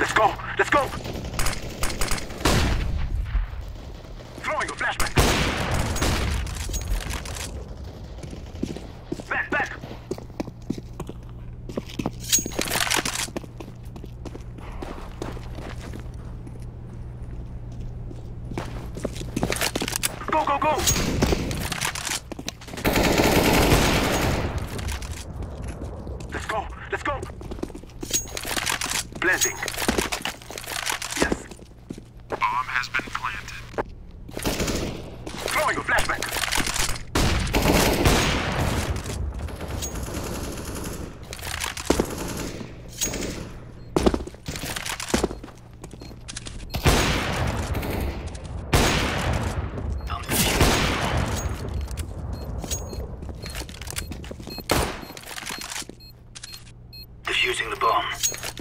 Let's go! Let's go! Throwing a flashback! Back! Back! Go! Go! Go! Let's go! Let's go! Planting. Yes. Bomb has been planted. Throwing a flashback. Defusing the bomb.